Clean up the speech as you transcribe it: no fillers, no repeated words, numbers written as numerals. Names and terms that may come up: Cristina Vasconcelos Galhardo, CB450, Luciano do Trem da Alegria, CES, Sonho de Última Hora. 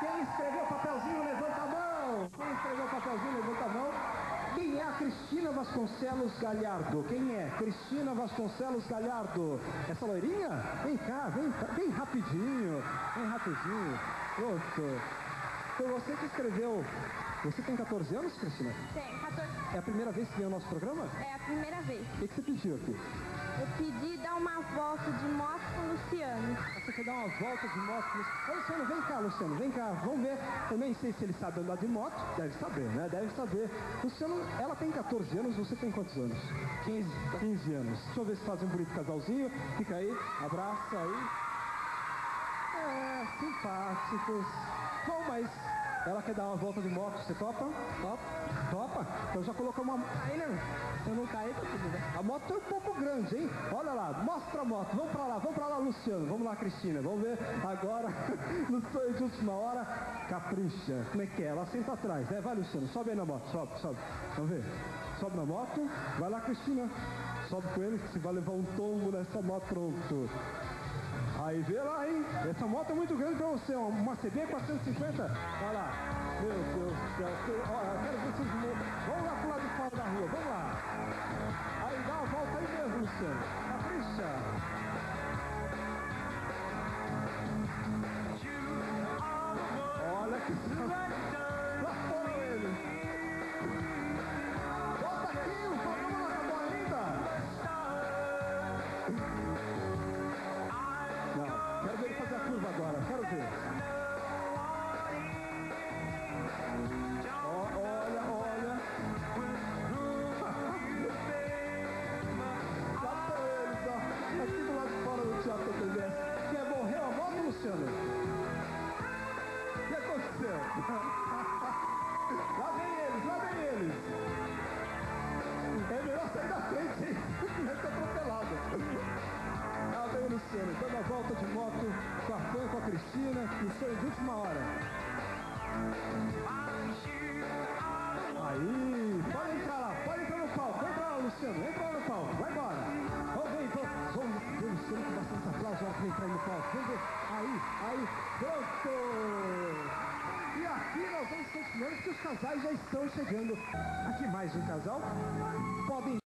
Quem escreveu o papelzinho, levanta a mão. Quem escreveu o papelzinho, levanta a mão. Quem é a Cristina Vasconcelos Galhardo? Quem é? Cristina Vasconcelos Galhardo. Essa loirinha? Vem cá, vem cá. Vem rapidinho. Vem rapidinho. Pronto. Foi você que escreveu. Você tem 14 anos, Cristina? Tem, 14. É a primeira vez que vem ao nosso programa? É a primeira vez. O que você pediu aqui? Eu pedi dar uma volta de moto com o Luciano. Você quer dar uma volta de moto com o Luciano? Luciano, vem cá, Luciano, vem cá. Vamos ver. Eu nem sei se ele sabe andar de moto. Deve saber, né? Deve saber. Luciano, ela tem 14 anos, você tem quantos anos? 15. 15 anos. Deixa eu ver se faz um bonito casalzinho. Fica aí, abraça aí. É, simpáticos. Bom, mas... ela quer dar uma volta de moto, você topa? Topa. Topa? Então já colocou uma... Aí, né? Se eu não cair, tá tudo bem. A moto é um pouco grande, hein? Olha lá, mostra a moto. Vamos pra lá, Luciano. Vamos lá, Cristina. Vamos ver agora, no sonho de última hora, capricha. Como é que é? Ela senta atrás, né? Vai, Luciano, sobe aí na moto. Sobe, sobe. Vamos ver. Sobe na moto. Vai lá, Cristina. Sobe com ele, que você vai levar um tombo nessa moto. Pronto. Aí, vê lá, hein? Essa moto é muito grande pra você, uma CB450. Olha lá. Meu Deus do céu. Olha, eu quero ver vocês de novo. Vamos lá pro lado de fora da rua, vamos lá. Aí, dá uma volta aí mesmo, Luciano. Capricha. Lá vem eles. É melhor sair da frente, hein? Deve ser atropelado. Lá vem o Luciano, dando a volta de moto com a fã, com a Cristina, e foi de última hora. Aí, pode entrar no palco, vai entrar lá, Luciano, entra lá no palco, vai embora. Vamos ver, então. Vamos ver o Luciano com bastante aplauso lá pra entrar no palco. Vamos ver, aí, pronto! E aqui nós vamos continuando, que os casais já estão chegando. Aqui mais um casal. Podem...